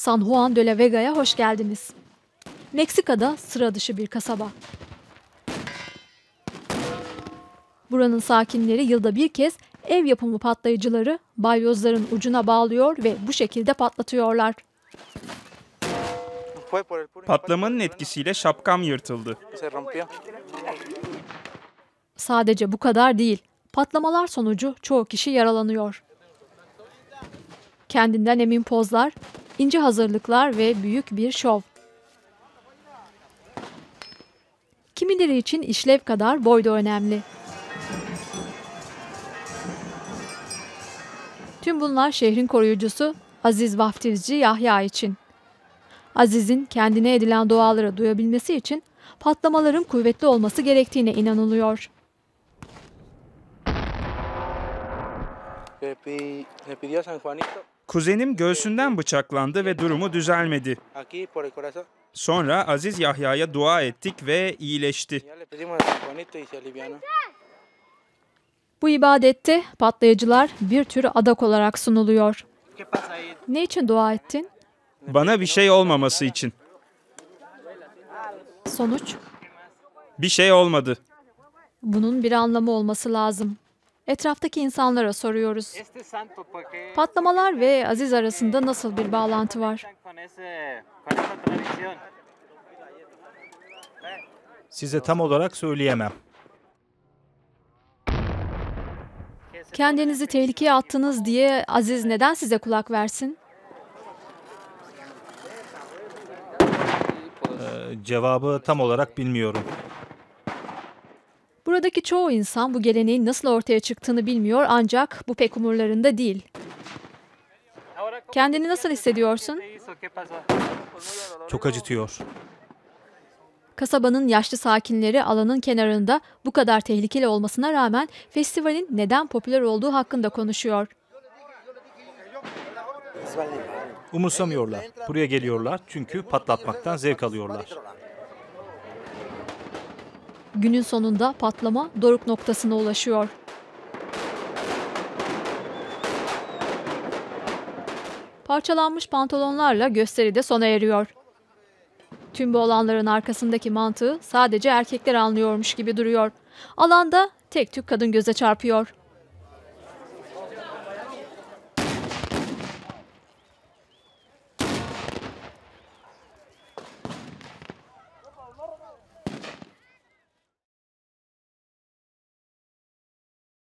San Juan de la Vega'ya hoş geldiniz. Meksika'da sıra dışı bir kasaba. Buranın sakinleri yılda bir kez ev yapımı patlayıcıları balyozların ucuna bağlıyor ve bu şekilde patlatıyorlar. Patlamanın etkisiyle şapkam yırtıldı. Sadece bu kadar değil. Patlamalar sonucu çoğu kişi yaralanıyor. Kendinden emin pozlar, ince hazırlıklar ve büyük bir şov. Kimileri için işlev kadar boy da önemli. Tüm bunlar şehrin koruyucusu Aziz Vaftizci Yahya için. Aziz'in kendine edilen duaları duyabilmesi için patlamaların kuvvetli olması gerektiğine inanılıyor. Kuzenim göğsünden bıçaklandı ve durumu düzelmedi. Sonra Aziz Yahya'ya dua ettik ve iyileşti. Bu ibadette patlayıcılar bir tür adak olarak sunuluyor. Ne için dua ettin? Bana bir şey olmaması için. Sonuç? Bir şey olmadı. Bunun bir anlamı olması lazım. Etraftaki insanlara soruyoruz. Patlamalar ve Aziz arasında nasıl bir bağlantı var? Size tam olarak söyleyemem. Kendinizi tehlikeye attınız diye Aziz neden size kulak versin? Cevabı tam olarak bilmiyorum. Buradaki çoğu insan bu geleneğin nasıl ortaya çıktığını bilmiyor ancak bu pek umurlarında değil. Kendini nasıl hissediyorsun? Çok acıtıyor. Kasabanın yaşlı sakinleri alanın kenarında bu kadar tehlikeli olmasına rağmen festivalin neden popüler olduğu hakkında konuşuyor. Umursamıyorlar. Buraya geliyorlar çünkü patlatmaktan zevk alıyorlar. Günün sonunda patlama doruk noktasına ulaşıyor. Parçalanmış pantolonlarla gösteri de sona eriyor. Tüm bu olanların arkasındaki mantığı sadece erkekler anlıyormuş gibi duruyor. Alanda tek tük kadın göze çarpıyor.